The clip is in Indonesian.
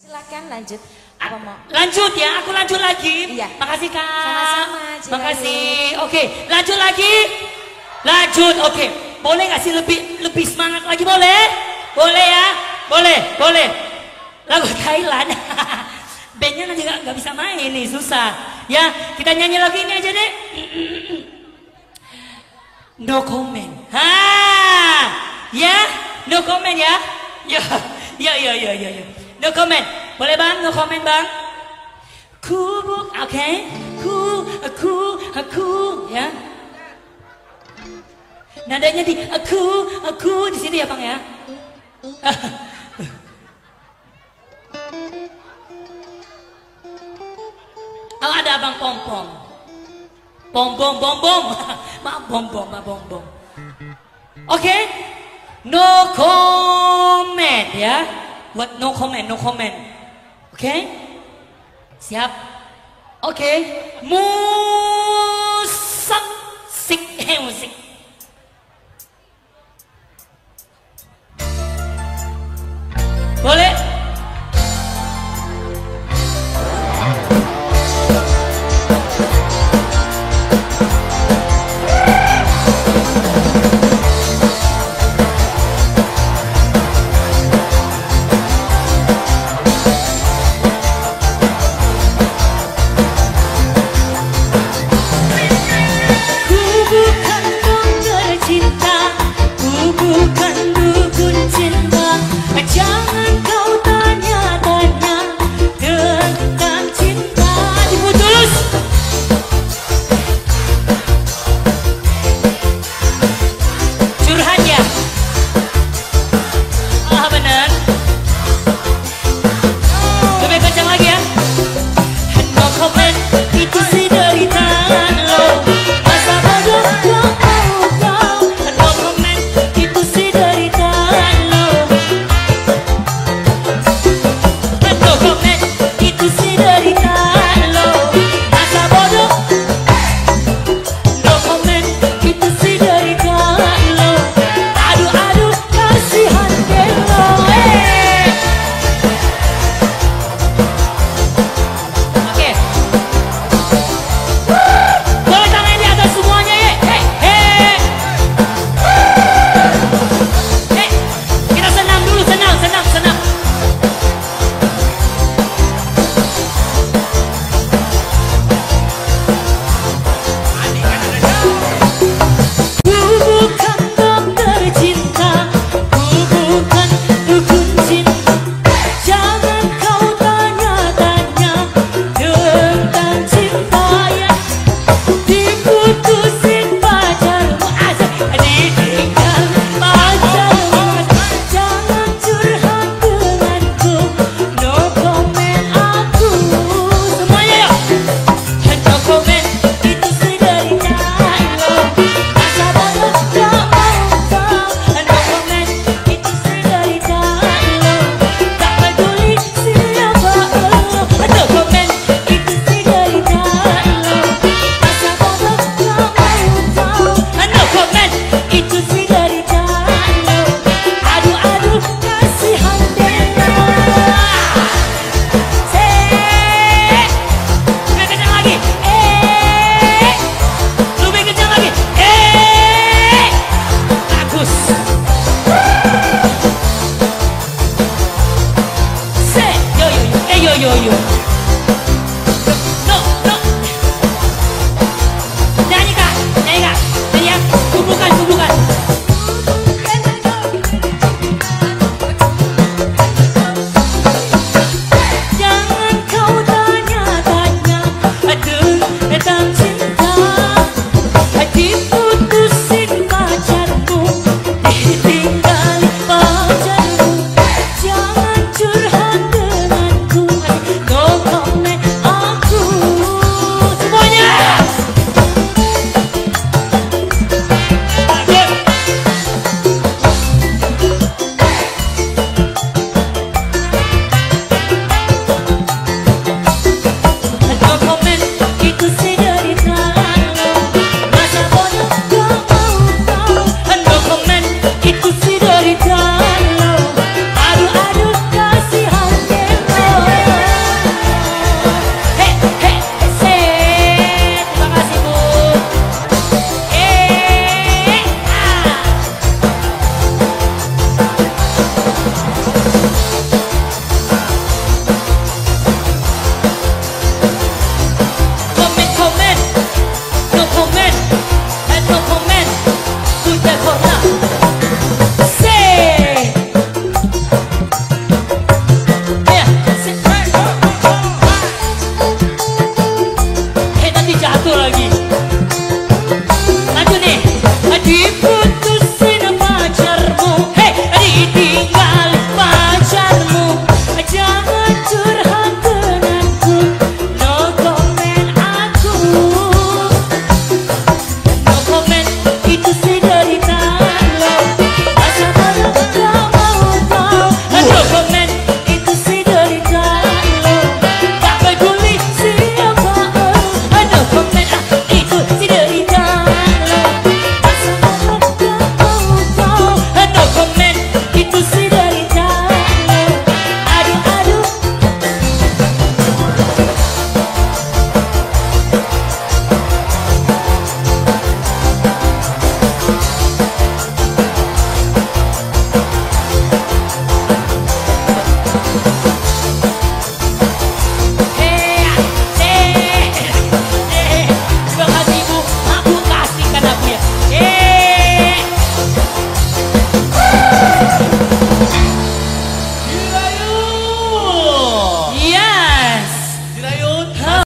Silakan lanjut. Lanjut ya, aku lanjut lagi. Iya. Makasih Kak. Sama-sama. Makasih. Oke, lanjut lagi. Lanjut. Oke. Boleh nggak sih lebih semangat lagi, boleh? Boleh ya? Boleh. Lagu Thailand. Bandnya nanti nggak bisa main nih, susah. Ya, kita nyanyi lagu ini aja deh. No comment. Ha. Ya, no comment ya. Ya. No comment, boleh bang? No comment bang? Ku, oke? Aku, ya. Nadanya di aku di sini ya bang ya. Oh ada abang bom. Maaf bom. Oke, no comment ya. What? No comment. Oke? Siap? Oke. Move.